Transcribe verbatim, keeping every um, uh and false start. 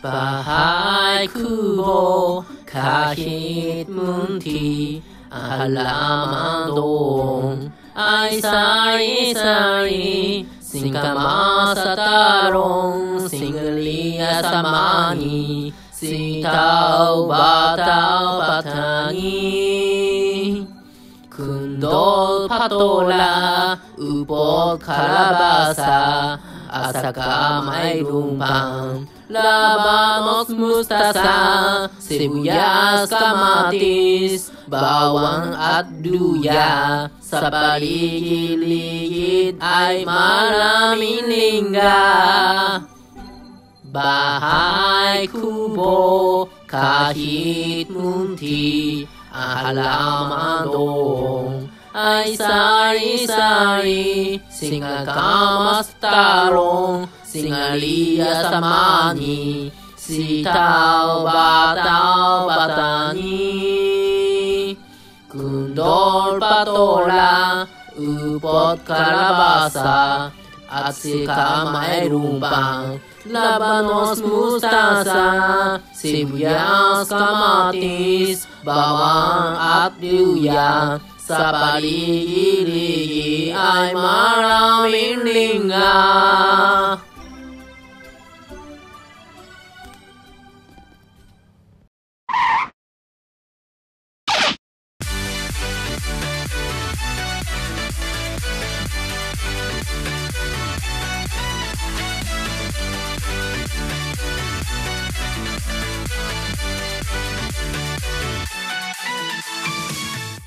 Bahay Kubo, kahit munti, halaman doon ay sari-sari. Singkama sa tarong, singlia sa mani, sitaw bataw patani. Kundol patola, upot kalabasa, asaka may rumpang. Labamos mustasa, sibuyas, kamatis, bawang at luya. Sa paligid-ligid ay maraming lingga. Bahay kubo, kahit munti, ang halaman doon ay sari-sari. Singkamas tarong, singalia sa mani, sitaw bataw patani. Kundol patola, upot kalabasa, at sika may rumpang. Labanos mustasa, sibuyas, kamatis, bawang at luya. Sa paligid ay maraming lingga.